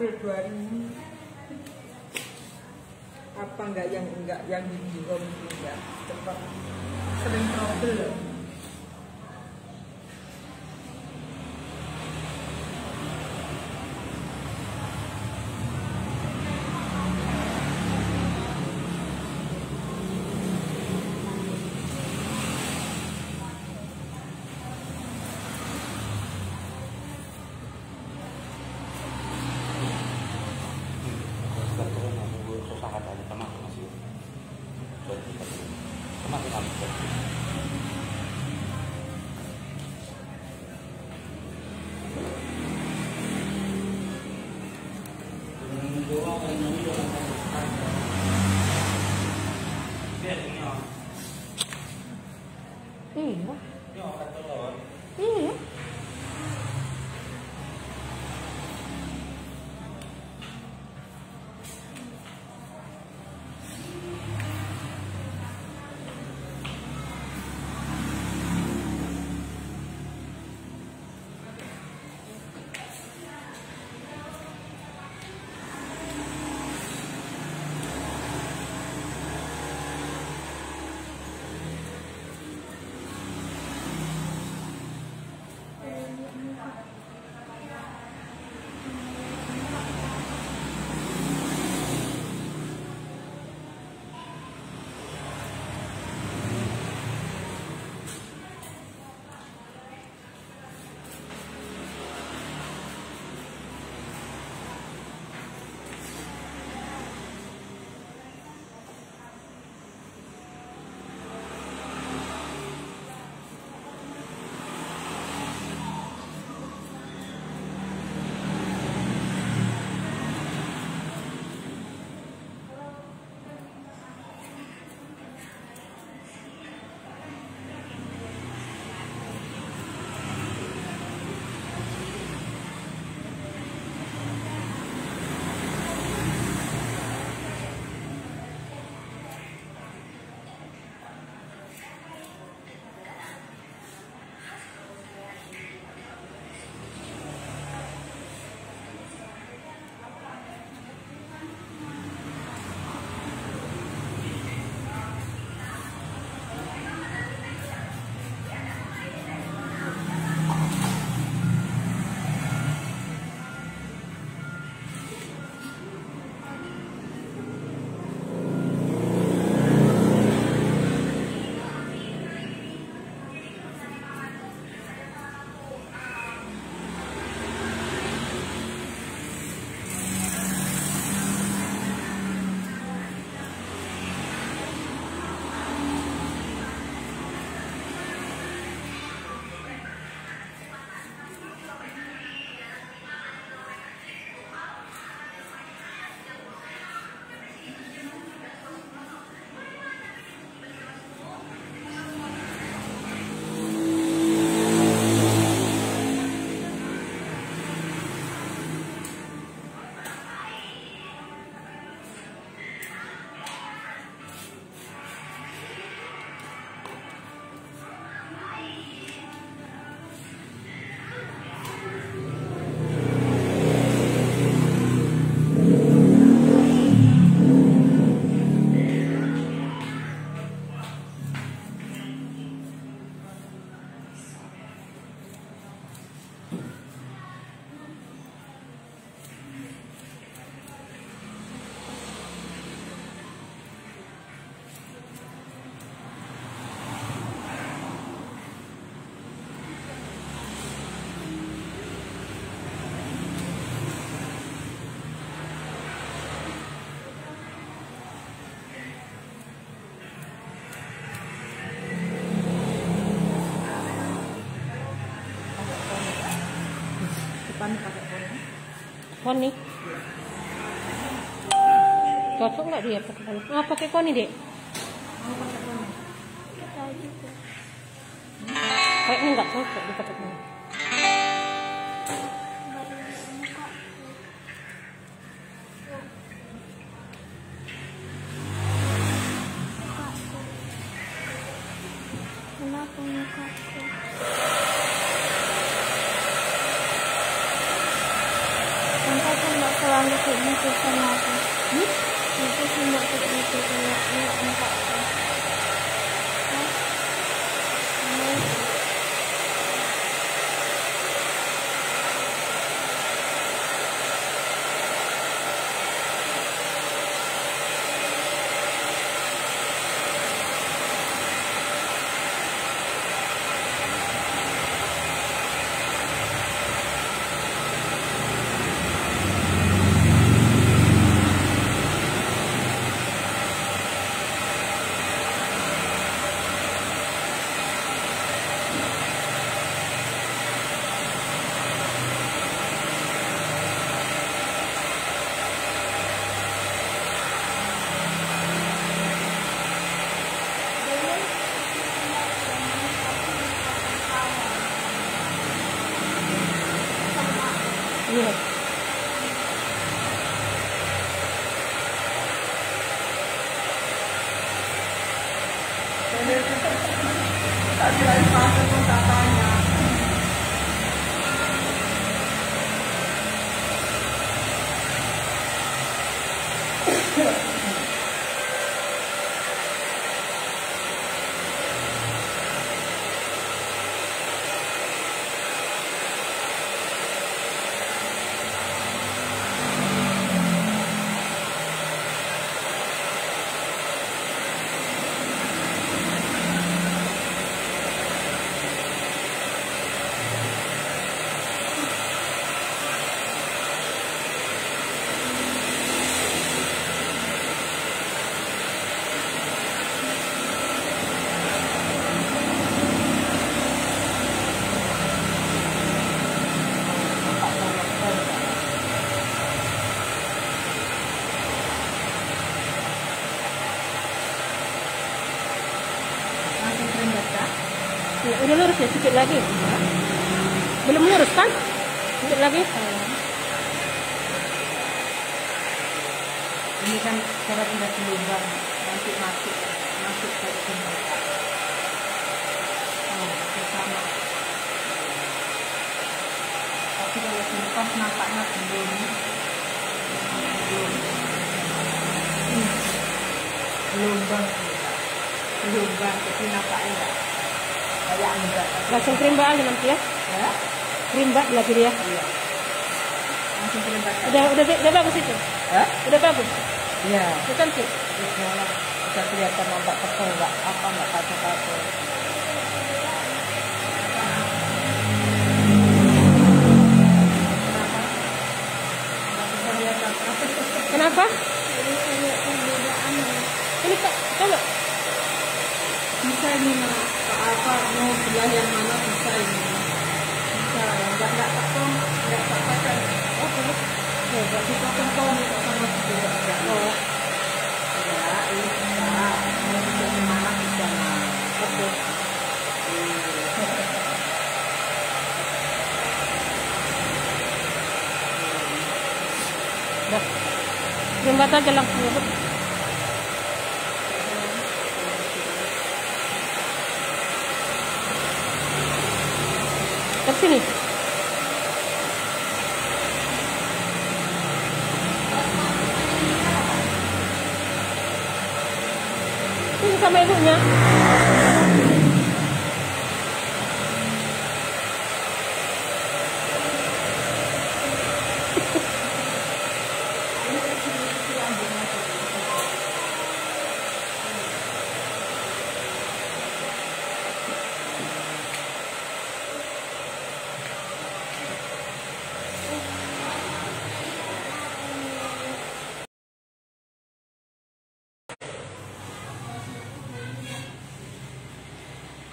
April 2000 apa enggak yang di home enggak cepat sering trouble loh. Koni, cocok nggak dia pakai koni? Nggak pakai koni dek? Nggak pakai koni. Kayaknya nggak cocok dipakai koni. Kenapa mukaku? Kalau untuk menentukan aku, itu semua tergantung anak aku. Yeah. Udah lurus ya, sedikit lagi. Belum lurus kan? Sedikit lagi. Ini kan cara pindah ke lubang, nanti masuk ke sini. Sama. Tapi kalau simpan nampaknya belum lubang, tapi nampaknya enggak. Langsung kerimba aja nanti ya. Kerimba lagi dia. Iya. Langsung kerimba. Udah bagus itu. Udah bagus. Iya. Itu cantik. Bisa kelihatan nampak tebal enggak? Apa enggak kacau-kacau? Kenapa? Ini Pak, coba. Bisa ini Pak. Apa mau belah yang mana bisa ini? Bisa, nggak tak pakai. Oke, nggak kita kentong sama tidak ada. Oh, ya ini mau bisa yang mana bisa. Oke. Dah, jembatan jalan purut. Sini. Ini sama ibunya.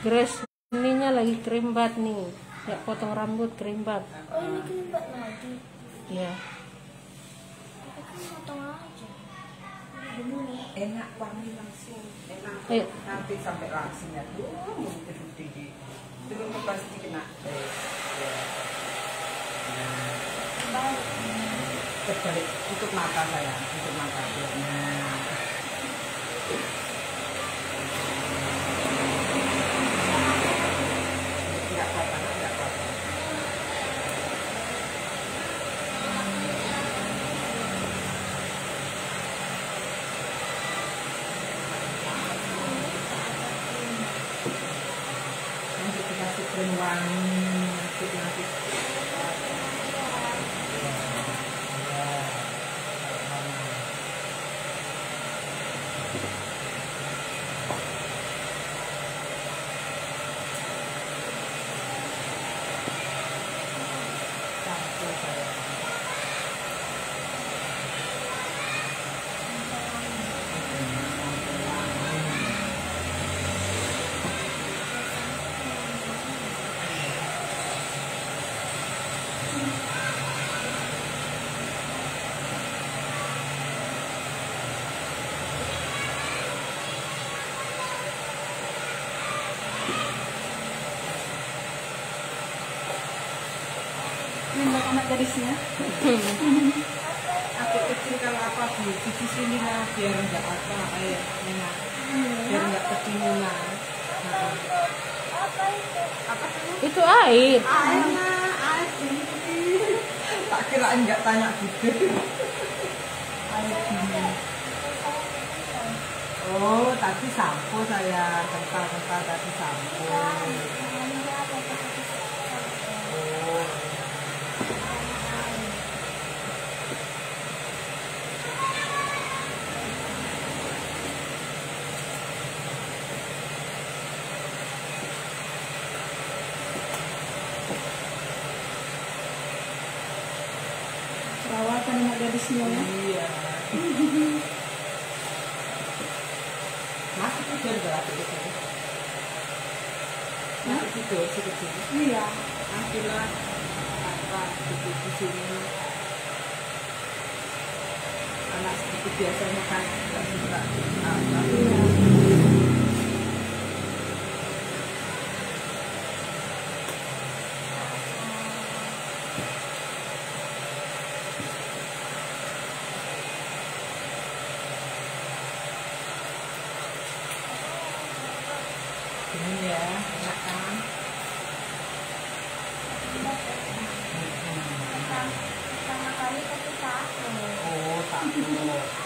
Gres ininya lagi kerimbat nih, ya potong rambut kerimbat. Oh ini kerimbat lagi? Iya. Aku kan potong aja. Enak wangi langsung, enak. Nanti sampai langsung ya. Mungkin gede. Turun ke plastik kena. Terbalik, tutup mata saya, tutup mata. Tidak apa-apa. Anak garisnya, aku kecil kalau apa bu, cuci sini lah biar nggak apa air enak, biar nggak kedinginan. Apa itu air? Air dingin. Tak kira nggak tanya gitu. Air dingin. Oh, tadi sampo saya kental-kental tadi sampo. Semuanya. Iya. Masih tidur berarti itu. Masih tidur sekecil. Iya. Akhirlah apa tidur di sini. Anak sedikit biasanya kan nggak suka apa.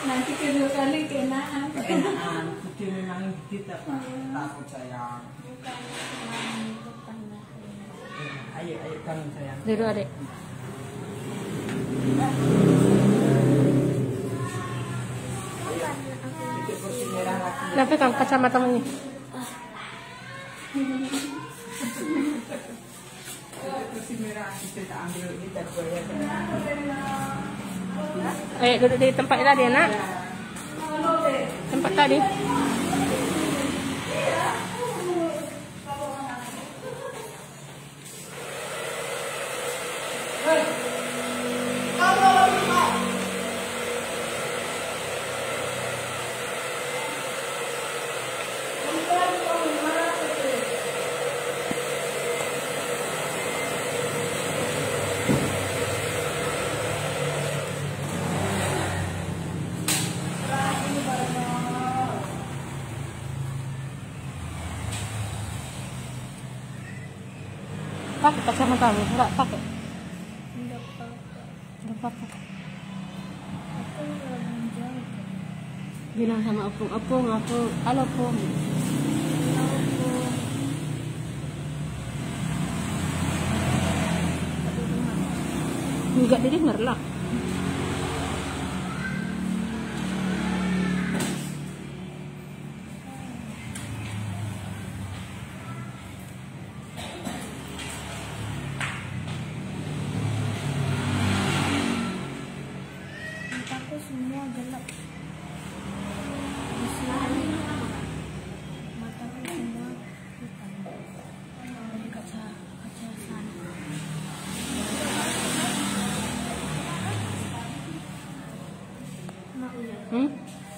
Nanti kedua kali kenaan. Kenaan, kucing memang begitu pak. Takut sayang. Ayo, ayo kamu sayang. Dulu adek. Kenapa kamu kacamata ini? Kursi merah kita ambil ini tergoyah. Eh, duduk di tempat tadi nak. Tempat tadi. Pakai kacamata kamu, enggak pakai? Enggak pakai. Enggak pakai. Aku belum jauh. Bilang sama aku, halo aku. Enggak didengar lah. Semua gelap. Mataku semua hitam. Di kaca sana. Mak, ya.